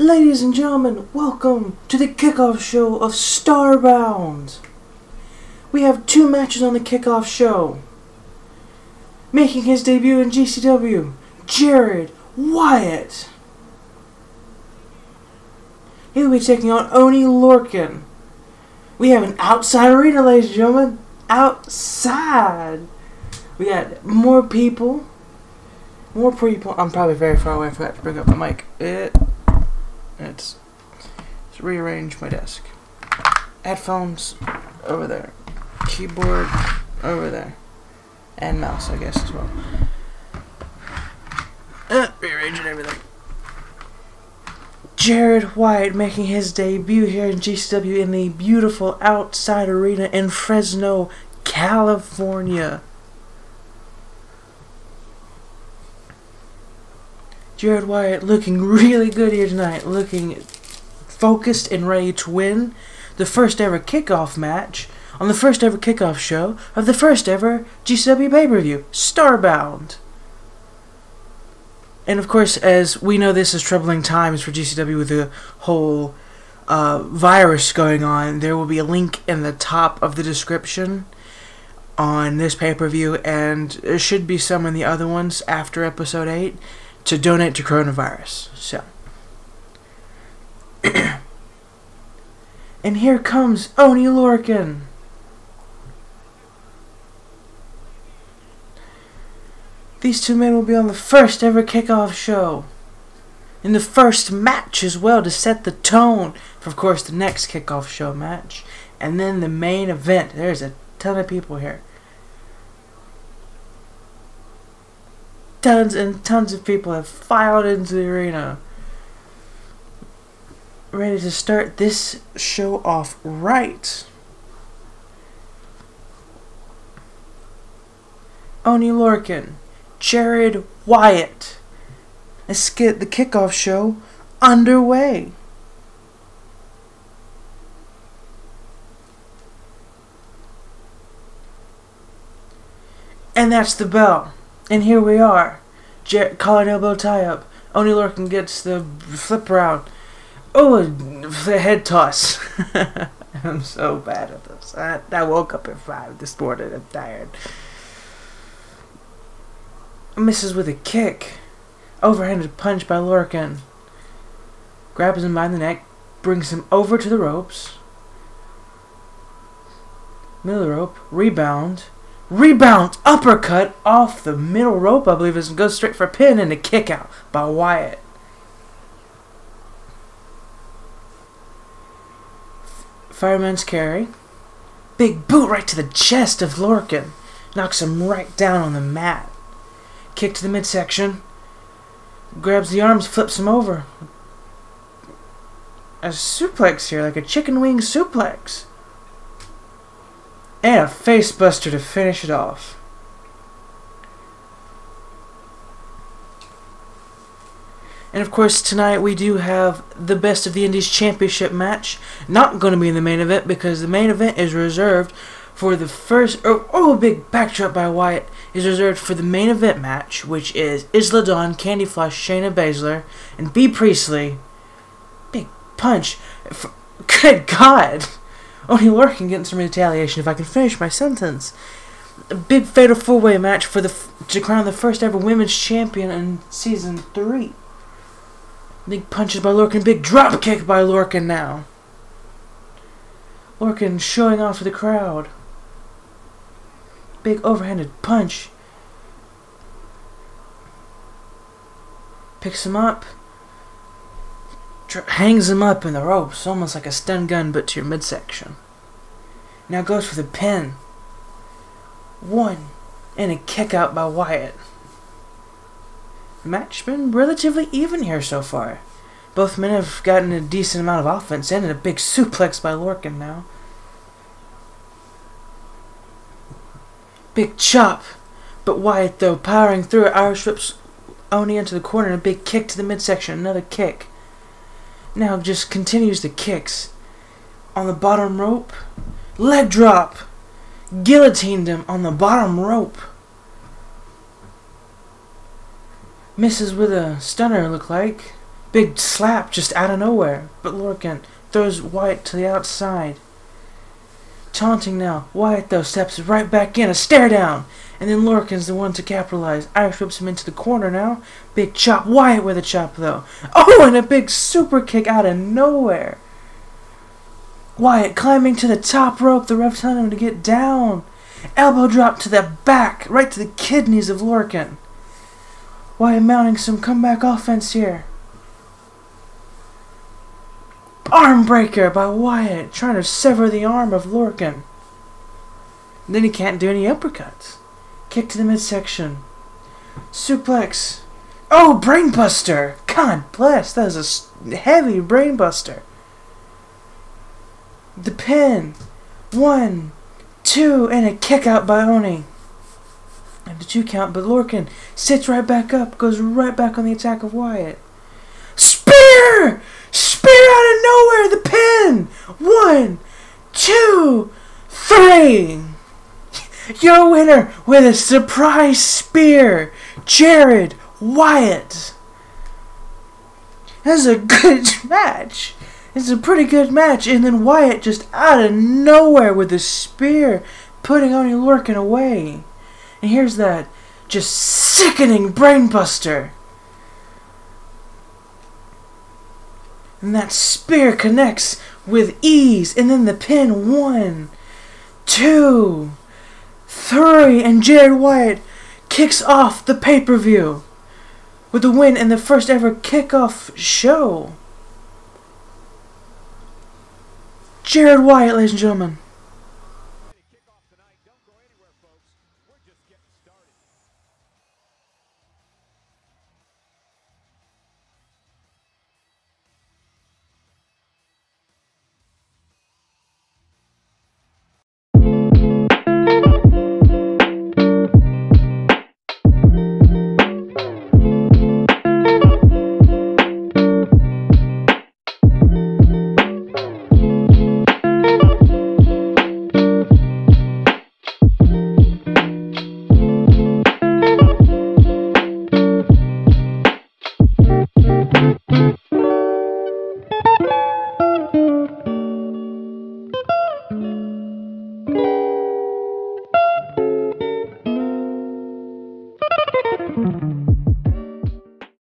Ladies and gentlemen, welcome to the kickoff show of Starbound. We have two matches on the kickoff show. Making his debut in GCW, Jared Wyatt. He'll be taking on Oney Lorcan. We have an outside arena, ladies and gentlemen. Outside. We got more people. More people. I'm probably very far away. I forgot to bring up my mic. Let's rearrange my desk. Headphones over there. Keyboard over there. And mouse, I guess, as well. Rearranging everything. Jared Wyatt making his debut here in GCW in the beautiful outside arena in Fresno, California. Jared Wyatt looking really good here tonight, looking focused and ready to win the first ever kickoff match on the first ever kickoff show of the first ever GCW pay-per-view, Starbound. And of course, as we know, this is troubling times for GCW with the whole virus going on. There will be a link in the top of the description on this pay-per-view, and there should be some in the other ones after episode 8. To donate to coronavirus. So and here comes Oney Lorcan. These two men will be on the first ever kickoff show, in the first match as well, to set the tone for, of course, the next kickoff show match and then the main event. There's a ton of people here. Tons and tons of people have filed into the arena, ready to start this show off right. Oney Lorcan, Jared Wyatt. Let's get the kickoff show underway. And that's the bell. And here we are, collar and elbow tie-up. Oney Lorcan gets the flip round. Oh, the head toss. I'm so bad at this. I woke up at 5 this morning. I'm tired. Misses with a kick. Overhanded punch by Lorcan. Grabs him by the neck. Brings him over to the ropes. Middle of the rope. Rebound. Rebound, uppercut off the middle rope, I believe, and goes straight for a pin and a kick out by Wyatt. Fireman's carry. Big boot right to the chest of Lorcan. Knocks him right down on the mat. Kick to the midsection. Grabs the arms, flips him over. A suplex here, like a chicken wing suplex. And a face buster to finish it off. And of course, tonight we do have the Best of the Indies Championship match. Not going to be in the main event, because the main event is reserved for the first... Oh, big backdrop by Wyatt is reserved for the main event match, which is Isla Dawn, Candy Floss, Shayna Baszler, and Bea Priestley. Big punch. Good God! Oney Lorcan getting some retaliation, if I can finish my sentence. A big fatal four-way match for to crown the first ever women's champion in season 3. Big punches by Lorcan, big drop kick by Lorcan now. Lorcan showing off to the crowd. Big overhanded punch. Picks him up. Hangs him up in the ropes, almost like a stun gun, but to your midsection. Now goes for the pin. One, and a kick out by Wyatt. The match's been relatively even here so far. Both men have gotten a decent amount of offense in, and a big suplex by Lorcan now. Big chop, but Wyatt, though, powering through it, Irish whips Oney into the corner, and a big kick to the midsection, another kick. Now just continues the kicks. On the bottom rope. Leg drop. Guillotined him on the bottom rope. Misses with a stunner, look like. Big slap just out of nowhere, but Lorcan throws Wyatt to the outside. Taunting now, Wyatt though steps right back in, a stare down, and then Lorcan's the one to capitalize. Irish whips him into the corner now, big chop, Wyatt with a chop though. Oh, and a big super kick out of nowhere. Wyatt climbing to the top rope, the ref telling him to get down. Elbow drop to the back, right to the kidneys of Lorcan. Wyatt mounting some comeback offense here. Arm breaker by Wyatt, trying to sever the arm of Lorcan. And then he can't do any uppercuts. Kick to the midsection. Suplex. Oh, brainbuster! God bless, that was a heavy brainbuster. The pin. 1, 2, and a kick out by Oney. And the 2 count, but Lorcan sits right back up, goes right back on the attack of Wyatt. Spear! Spear out of nowhere! The pin! 1, 2, 3! Your winner with a surprise spear! Jared Wyatt! That's a good match! It's a pretty good match, and then Wyatt just out of nowhere with a spear, putting Oney Lorcan away. And here's that just sickening brainbuster. And that spear connects with ease, and then the pin. 1, 2, 3, and Jared Wyatt kicks off the pay-per-view with the win in the first ever kickoff show. Jared Wyatt, ladies and gentlemen.